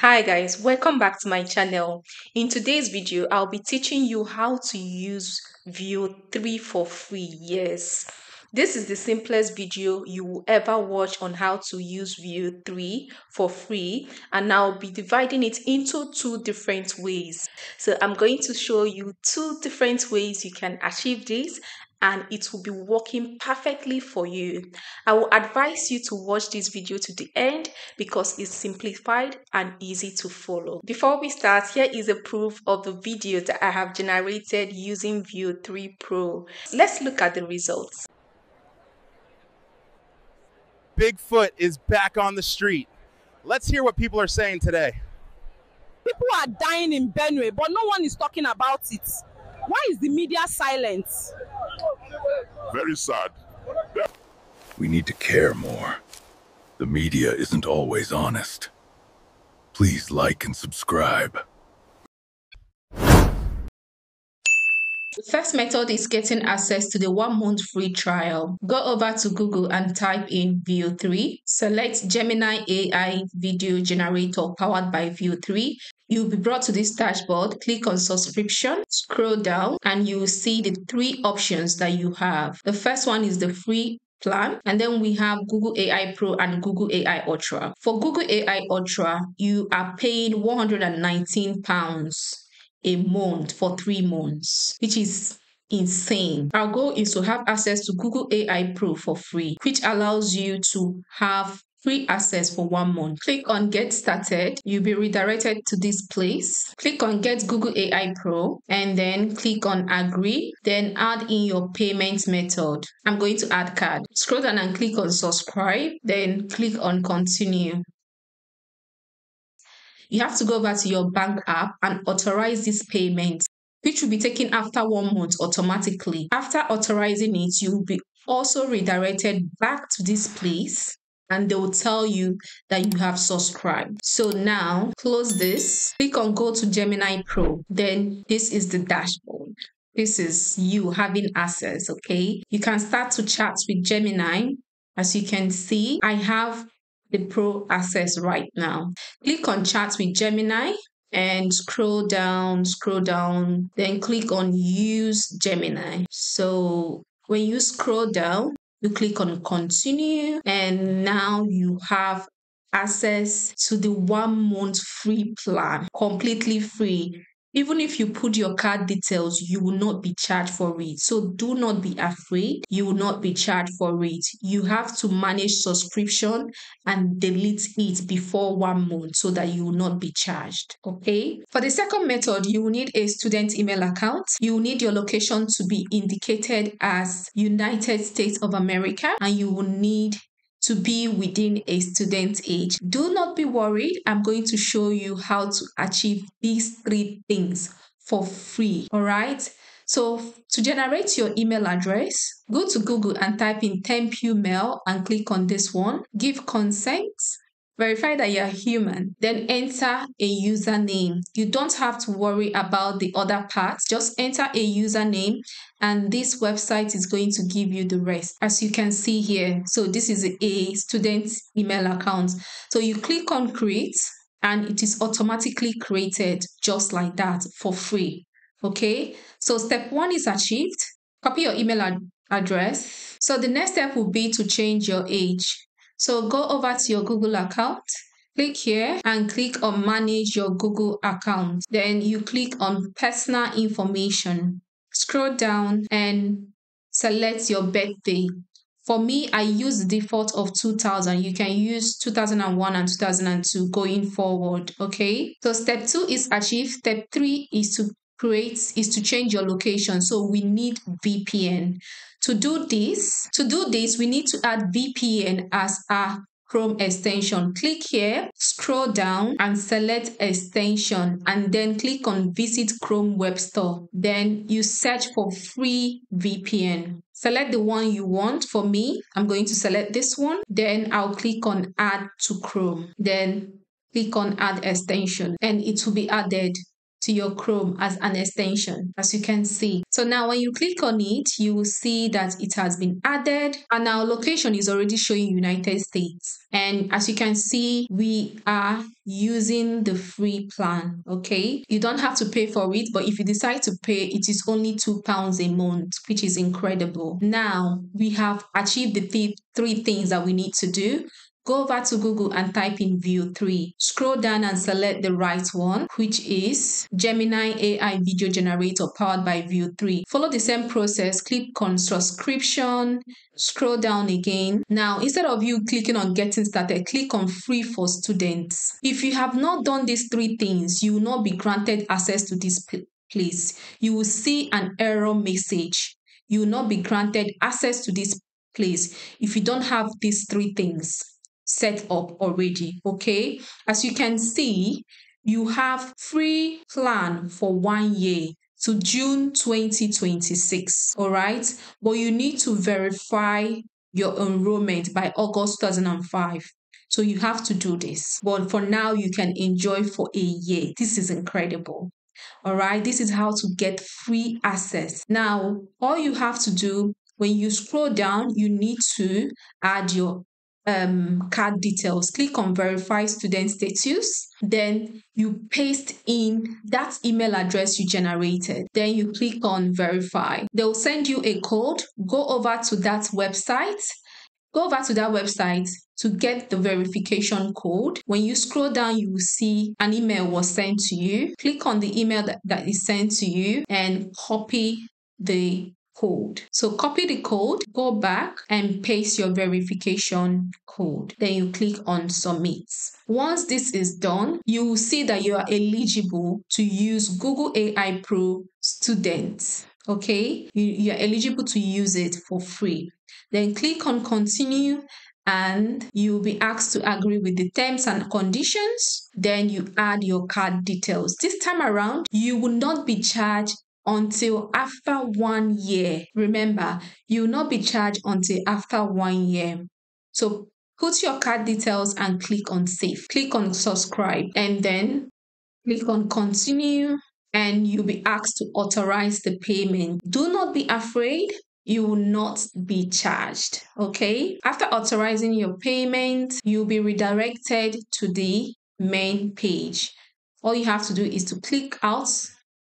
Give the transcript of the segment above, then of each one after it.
Hi guys, welcome back to my channel. In today's video, I'll be teaching you how to use VEO 3 for free. Yes, this is the simplest video you will ever watch on how to use VEO 3 for free, and I'll be dividing it into two different ways. So I'm going to show you two different ways you can achieve this, and it will be working perfectly for you. I will advise you to watch this video to the end because it's simplified and easy to follow. Before we start, here is a proof of the video that I have generated using VEO 3 Pro. Let's look at the results. Bigfoot is back on the street. Let's hear what people are saying today. People are dying in Benue, but no one is talking about it. Why is the media silent? Very sad. We need to care more. The media isn't always honest. Please like and subscribe. The first method is getting access to the 1-month free trial. Go over to Google and type in VEO 3. Select Gemini AI Video Generator powered by VEO 3. You'll be brought to this dashboard. Click on subscription, scroll down, and you'll see the three options that you have. The first one is the free plan, and then we have Google AI Pro and Google AI Ultra. For Google AI Ultra, you are paying £119 a month for 3 months, which is insane. Our goal is to have access to Google AI Pro for free, which allows you to have free access for 1 month. Click on Get Started. You'll be redirected to this place. Click on Get Google AI Pro and then click on Agree. Then add in your payment method. I'm going to add card. Scroll down and click on Subscribe. Then click on Continue. You have to go back to your bank app and authorize this payment, which will be taken after 1 month automatically. After authorizing it, you'll be also redirected back to this place, and they will tell you that you have subscribed. So now close this, click on Go to Gemini Pro. Then this is the dashboard. This is you having access, okay? You can start to chat with Gemini. As you can see, I have the Pro access right now. Click on Chat with Gemini and scroll down, then click on Use Gemini. So when you scroll down, you click on Continue, and now you have access to the 1 month free plan, completely free. Even if you put your card details, you will not be charged for it. So do not be afraid, you will not be charged for it. You have to manage subscription and delete it before 1 month so that you will not be charged, okay? For the second method, you will need a student email account. You will need your location to be indicated as United States of America, and you will need to be within a student age. Do not be worried. I'm going to show you how to achieve these three things for free. All right. So to generate your email address, go to Google and type in tempUmail and click on this one. Give consent. Verify that you're human. Then enter a username. You don't have to worry about the other parts. Just enter a username, and this website is going to give you the rest, as you can see here. So this is a student email account. So you click on Create, and it is automatically created just like that for free. Okay. So step one is achieved. Copy your email address. So the next step will be to change your age. So go over to your Google account, click here and click on Manage your Google account. Then you click on Personal Information. Scroll down and select your birthday. For me, I use the default of 2000. You can use 2001 and 2002 going forward, okay? So step two is achieved. Step three is to change your location. So we need VPN. To do this, we need to add VPN as our Chrome extension. Click here, scroll down and select extension, and then click on Visit Chrome Web Store. Then you search for free VPN. Select the one you want. For me, I'm going to select this one. Then I'll click on Add to Chrome. Then click on Add Extension and it will be added. to your Chrome as an extension, as you can see. So now when you click on it, you will see that it has been added, and our location is already showing United States. And as you can see, we are using the free plan. Okay, you don't have to pay for it, but if you decide to pay, it is only £2 a month, which is incredible. Now we have achieved the three things that we need to do. Go over to Google and type in VEO 3. Scroll down and select the right one, which is Gemini AI Video Generator powered by VEO 3. Follow the same process. Click on subscription. Scroll down again. Now, instead of you clicking on getting started, click on free for students. If you have not done these three things, you will not be granted access to this place. You will see an error message. You will not be granted access to this place if you don't have these three things set up already. Okay, as you can see, you have free plan for 1 year to June 2026. All right, but you need to verify your enrollment by August 2005. So you have to do this, but for now you can enjoy for a year. This is incredible. All right, this is how to get free access. Now all you have to do, when you scroll down, you need to add your card details. Click on verify student status, then you paste in that email address you generated, then you click on verify. They will send you a code. Go over to that website to get the verification code. When you scroll down, you will see an email was sent to you. Click on the email that is sent to you and copy the code. So copy the code, go back and paste your verification code. Then you click on submit. Once this is done, you will see that you are eligible to use Google AI Pro students. Okay, you are eligible to use it for free. Then click on continue and you will be asked to agree with the terms and conditions. Then you add your card details. This time around, you will not be charged until after 1 year. Remember, you will not be charged until after 1 year. So put your card details and click on save. Click on subscribe and then click on continue, and you'll be asked to authorize the payment. Do not be afraid, you will not be charged. Okay, after authorizing your payment, you'll be redirected to the main page. All you have to do is to click out.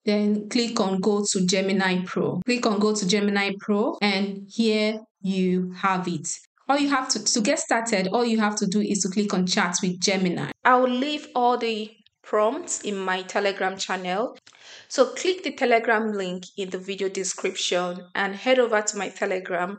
Then click on go to Gemini Pro. Click on go to Gemini Pro and here you have it. All you have to get started, all you have to do is to click on chat with Gemini. I will leave all the prompts in my Telegram channel. So click the Telegram link in the video description and head over to my Telegram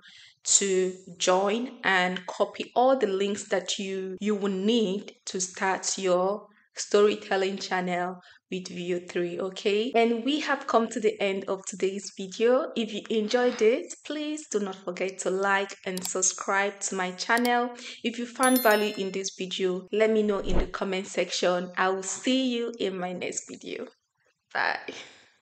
to join and copy all the links that you will need to start your storytelling channel with VEO 3, okay? And we have come to the end of today's video. If you enjoyed it, please do not forget to like and subscribe to my channel. If you found value in this video, let me know in the comment section. I will see you in my next video. Bye.